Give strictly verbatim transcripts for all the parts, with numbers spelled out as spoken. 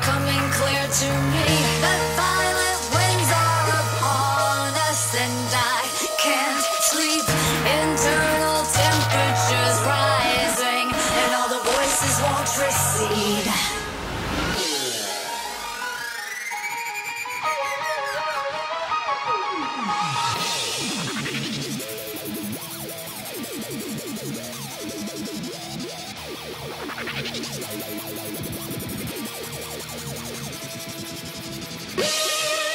becoming clear to me that violent winds are upon us, and I can't sleep. Internal temperatures rising, and all the voices won't recede. Beep!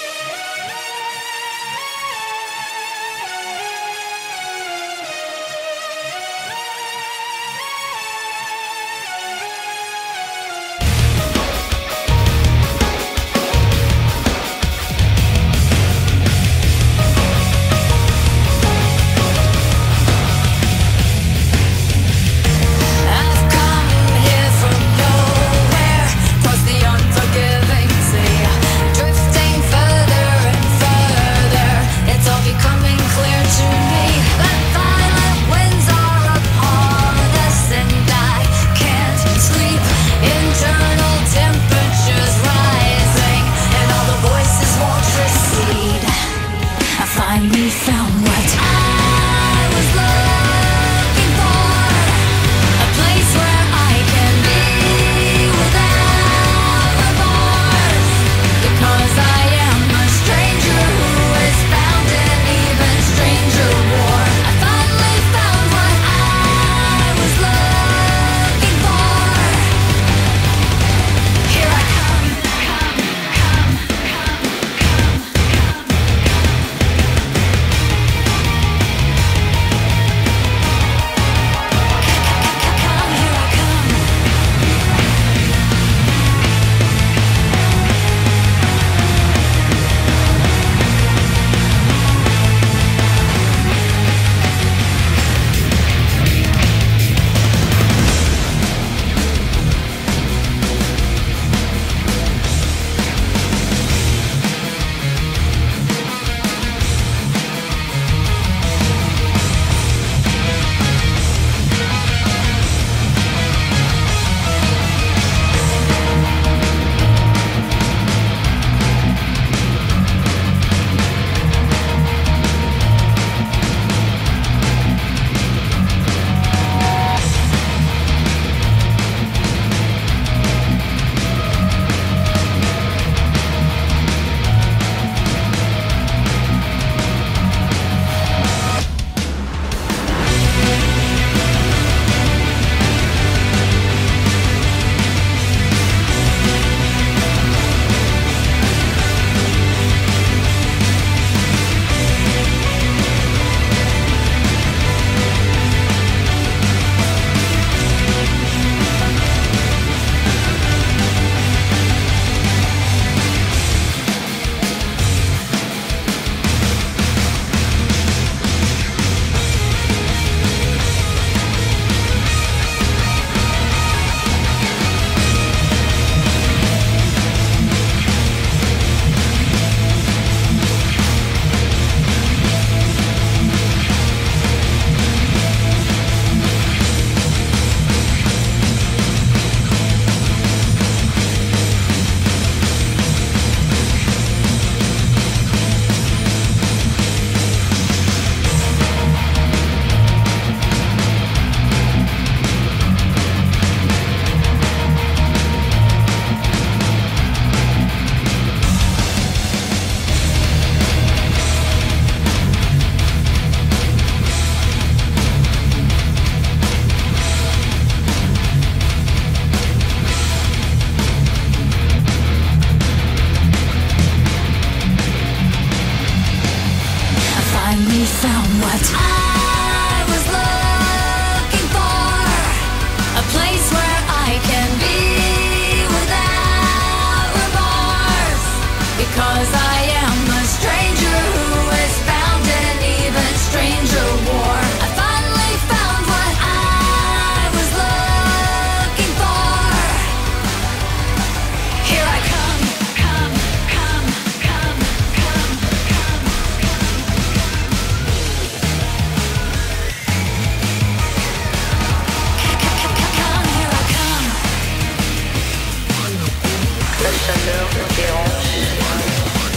chaleur ou des hanches.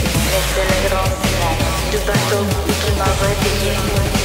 Mais c'est les grands moments de bateau qui m'avaient payé.